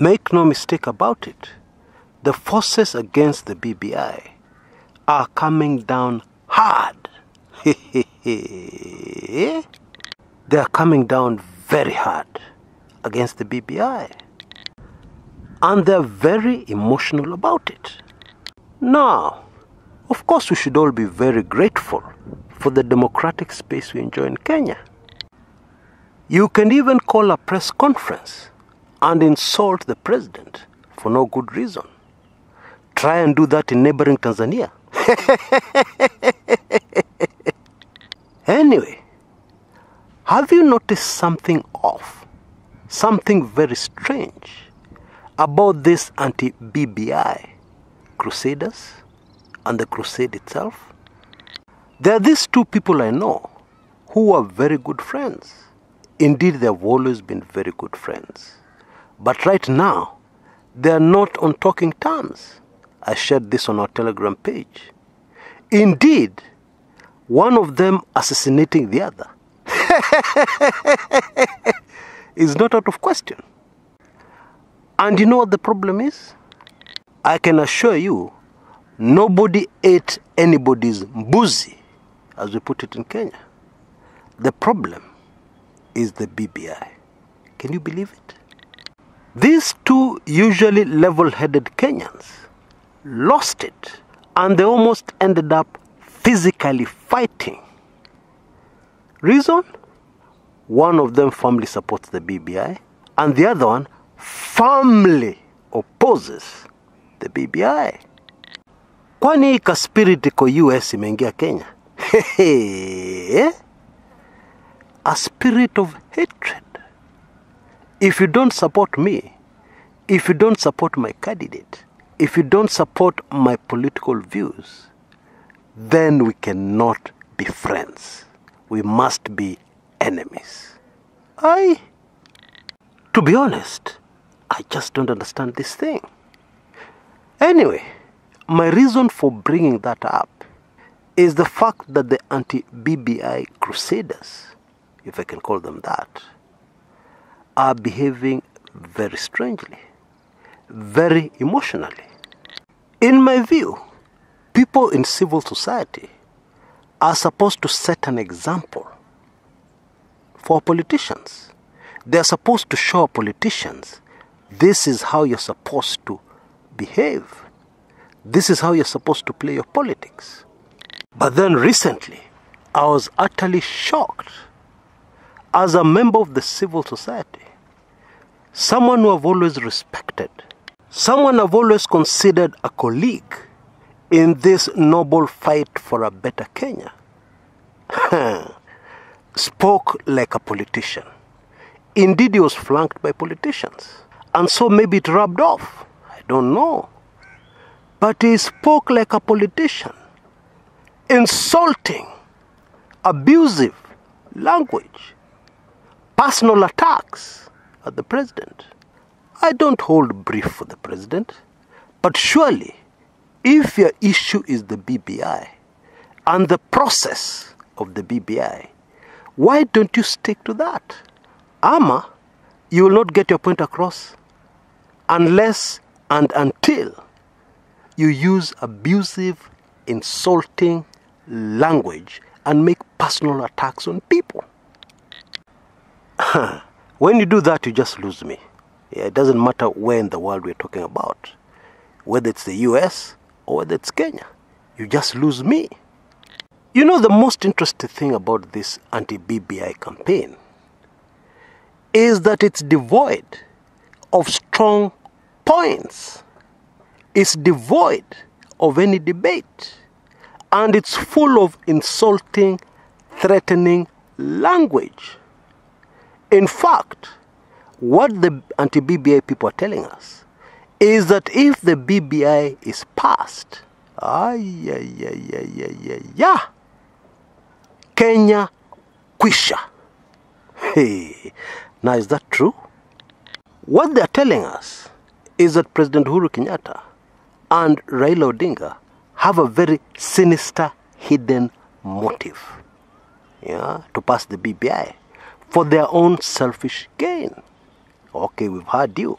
Make no mistake about it, the forces against the BBI are coming down hard. They are coming down very hard against the BBI. And they are very emotional about it. Now, of course, we should all be very grateful for the democratic space we enjoy in Kenya. You can even call a press conference and insult the president for no good reason. Try and do that in neighboring Tanzania. Anyway, have you noticed something off, something very strange about this anti-BBI crusaders and the crusade itself? There are these two people I know who are very good friends. Indeed, they have always been very good friends. But right now, they are not on talking terms. I shared this on our Telegram page. Indeed, one of them assassinating the other is not out of question. And you know what the problem is? I can assure you, nobody ate anybody's mbuzi, as we put it in Kenya. The problem is the BBI. Can you believe it? These two usually level-headed Kenyans lost it, and they almost ended up physically fighting. Reason? One of them firmly supports the BBI, and the other one firmly opposes the BBI. Kwani kaspiriti ko US imeingia Kenya? A spirit of hatred. If you don't support me, if you don't support my candidate, if you don't support my political views, then we cannot be friends. We must be enemies. To be honest, I just don't understand this thing. Anyway, my reason for bringing that up is the fact that the anti-BBI crusaders, if I can call them that, are behaving very strangely, very emotionally. In my view, people in civil society are supposed to set an example for politicians. They are supposed to show politicians, this is how you're supposed to behave. This is how you're supposed to play your politics. But then recently, I was utterly shocked as a member of the civil society. Someone who I've always respected, someone I've always considered a colleague in this noble fight for a better Kenya, spoke like a politician. Indeed, he was flanked by politicians. And so maybe it rubbed off. I don't know. But he spoke like a politician, insulting, abusive language, personal attacks at the president. I don't hold brief for the president, but surely if your issue is the BBI and the process of the BBI, why don't you stick to that? Ama, you will not get your point across unless and until you use abusive, insulting language and make personal attacks on people. When you do that, you just lose me. Yeah, it doesn't matter where in the world we're talking about, whether it's the US or whether it's Kenya. You just lose me. You know, the most interesting thing about this anti-BBI campaign is that it's devoid of strong points. It's devoid of any debate. And it's full of insulting, threatening language. In fact, what the anti-BBI people are telling us is that if the BBI is passed, Kenya kwisha. Hey, now is that true? What they are telling us is that President Uhuru Kenyatta and Raila Odinga have a very sinister, hidden motive, to pass the BBI for their own selfish gain. Okay, we've heard you.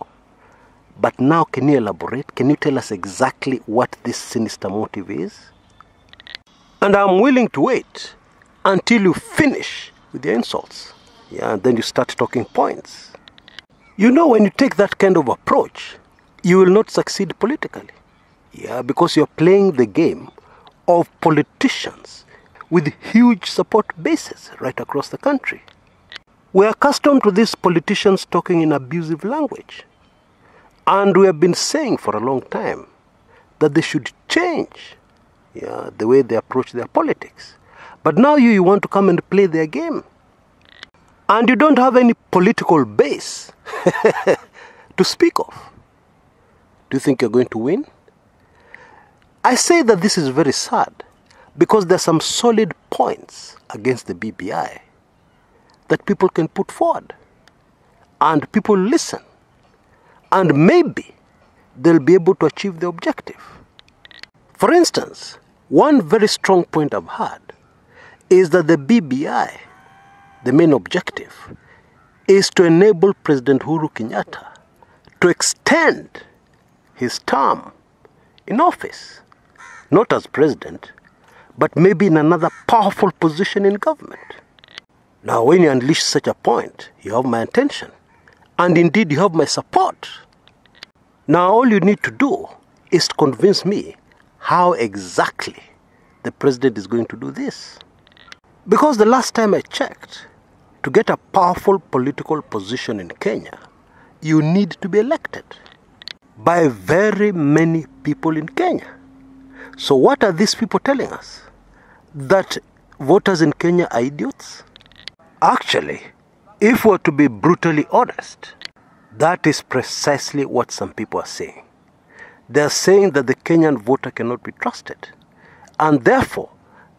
But now, can you elaborate? Can you tell us exactly what this sinister motive is? And I'm willing to wait until you finish with your insults. Yeah, and then you start talking points. You know, when you take that kind of approach, you will not succeed politically. Yeah, because you're playing the game of politicians with huge support bases right across the country. We're accustomed to these politicians talking in abusive language. And we have been saying for a long time that they should change the way they approach their politics. But now you want to come and play their game. And you don't have any political base to speak of. Do you think you're going to win? I say that this is very sad because there are some solid points against the BBI that people can put forward. And people listen. And maybe they'll be able to achieve the objective. For instance, one very strong point I've had is that the BBI, the main objective, is to enable President Uhuru Kenyatta to extend his term in office, not as president, but maybe in another powerful position in government. Now, when you unleash such a point, you have my attention. And indeed, you have my support. Now, all you need to do is to convince me how exactly the president is going to do this. Because the last time I checked, to get a powerful political position in Kenya, you need to be elected by very many people in Kenya. So what are these people telling us? That voters in Kenya are idiots? Actually, if we're to be brutally honest, that is precisely what some people are saying. They're saying that the Kenyan voter cannot be trusted. And therefore,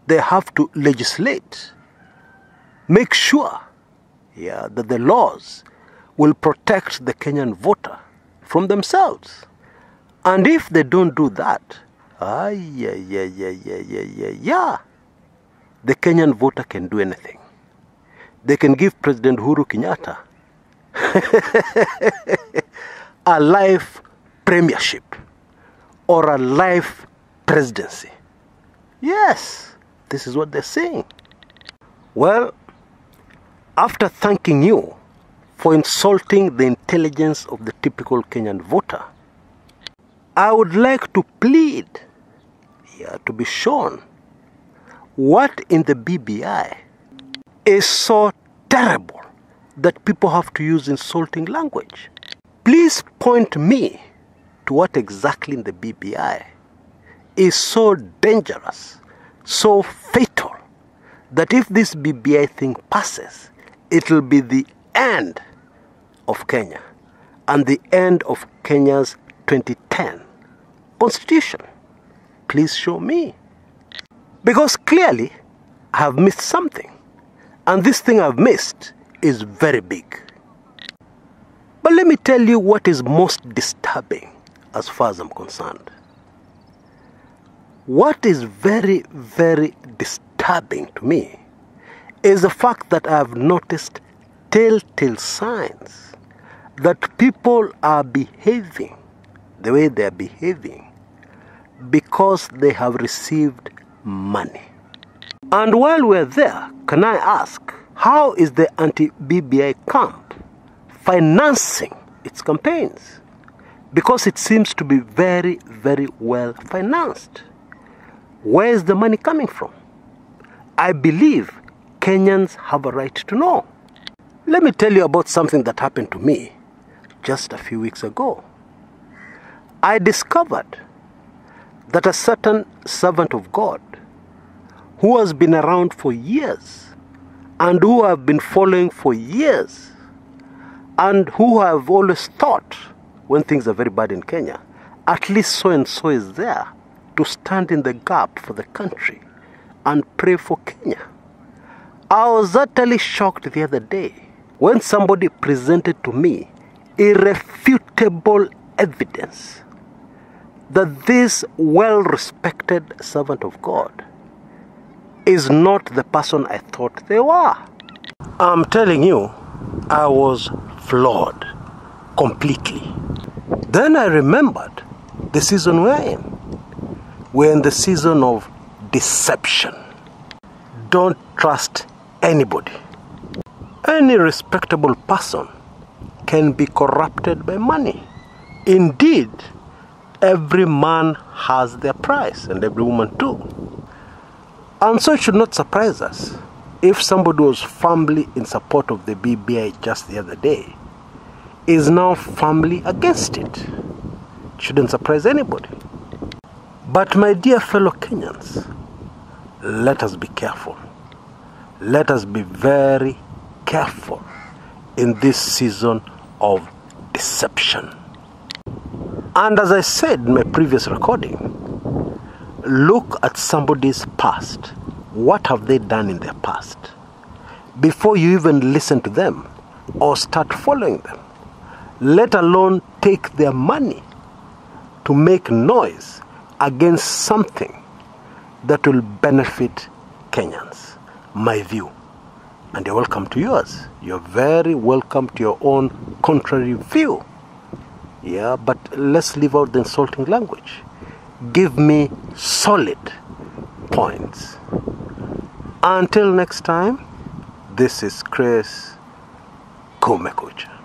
they have to legislate. Make sure that the laws will protect the Kenyan voter from themselves. And if they don't do that, the Kenyan voter can do anything. They can give President Uhuru Kenyatta a life premiership or a life presidency. Yes, this is what they're saying. Well, after thanking you for insulting the intelligence of the typical Kenyan voter, I would like to plead to be shown what in the BBI is so terrible that people have to use insulting language. Please point me to what exactly in the BBI is so dangerous, so fatal, that if this BBI thing passes, it will be the end of Kenya and the end of Kenya's 2010 constitution. Please show me. Because clearly, I have missed something. And this thing I've missed is very big. But let me tell you what is most disturbing as far as I'm concerned. What is very, very disturbing to me is the fact that I have noticed telltale signs that people are behaving the way they are behaving because they have received money. And while we're there, can I ask, how is the anti-BBI camp financing its campaigns? Because it seems to be very, very well financed. Where is the money coming from? I believe Kenyans have a right to know. Let me tell you about something that happened to me just a few weeks ago. I discovered that a certain servant of God who has been around for years and who I've been following for years and who I've always thought, when things are very bad in Kenya, at least so-and-so is there to stand in the gap for the country and pray for Kenya. I was utterly shocked the other day when somebody presented to me irrefutable evidence that this well-respected servant of God is not the person I thought they were. I'm telling you, I was floored completely. Then I remembered the season we're in. We're in the season of deception. Don't trust anybody. Any respectable person can be corrupted by money. Indeed, every man has their price, and every woman too. And so it should not surprise us if somebody was firmly in support of the BBI just the other day is now firmly against it. It shouldn't surprise anybody. But my dear fellow Kenyans, let us be careful. Let us be very careful in this season of deception. And as I said in my previous recording, look at somebody's past. What have they done in their past? Before you even listen to them or start following them, let alone take their money to make noise against something that will benefit Kenyans. My view. And you're welcome to yours. You're very welcome to your own contrary view. Yeah, but let's leave out the insulting language. Give me solid points. Until next time, this is Chris Kumekucha.